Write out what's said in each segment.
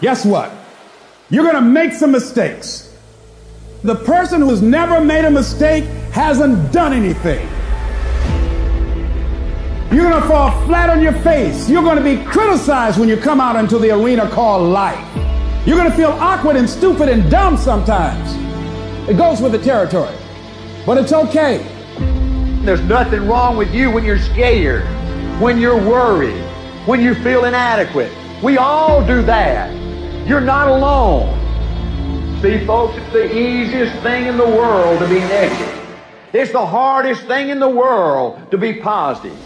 guess what? You're going to make some mistakes. The person who's never made a mistake hasn't done anything. You're going to fall flat on your face. You're going to be criticized when you come out into the arena called life. You're going to feel awkward and stupid and dumb sometimes. It goes with the territory, but it's okay. There's nothing wrong with you when you're scared, when you're worried, when you feel inadequate. We all do that. You're not alone. See, folks, it's the easiest thing in the world to be negative. It's the hardest thing in the world to be positive.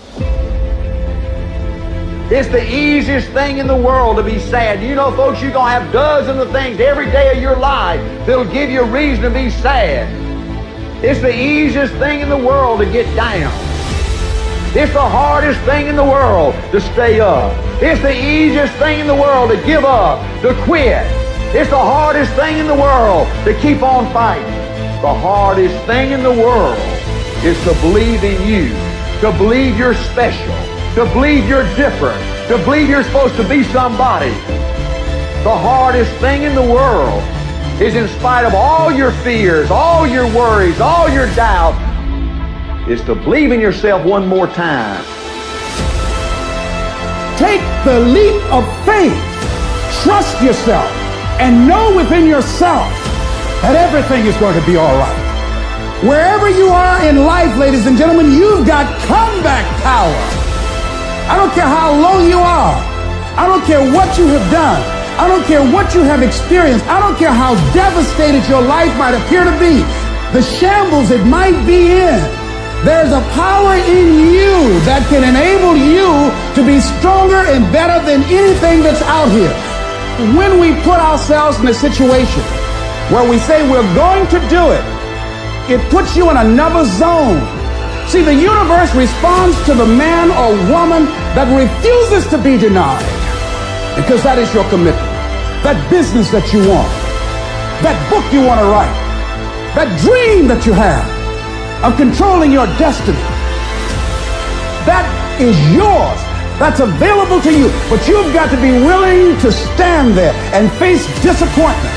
It's the easiest thing in the world to be sad. You know, folks, you're going to have dozens of things every day of your life that'll give you a reason to be sad. It's the easiest thing in the world to get down. It's the hardest thing in the world to stay up. It's the easiest thing in the world to give up, to quit. It's the hardest thing in the world to keep on fighting. The hardest thing in the world is to believe in you, to believe you're special, to believe you're different, to believe you're supposed to be somebody. The hardest thing in the world is, in spite of all your fears, all your worries, all your doubts, is to believe in yourself one more time. Take the leap of faith. Trust yourself and know within yourself that everything is going to be all right. Wherever you are in life, ladies and gentlemen, you've got comeback power. I don't care how low you are. I don't care what you have done. I don't care what you have experienced. I don't care how devastated your life might appear to be, the shambles it might be in. There's a power in you that can enable you to be stronger and better than anything that's out here. When we put ourselves in a situation where we say we're going to do it, it puts you in another zone. See, the universe responds to the man or woman that refuses to be denied, because that is your commitment, that business that you want, that book you want to write, that dream that you have of controlling your destiny. That is yours. That's available to you. But you've got to be willing to stand there and face disappointment,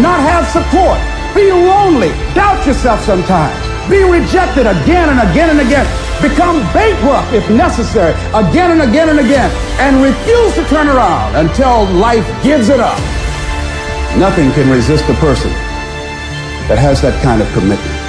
not have support, be lonely, doubt yourself sometimes. Be rejected again and again and again. Become bankrupt if necessary, again and again and again. And refuse to turn around until life gives it up. Nothing can resist a person that has that kind of commitment.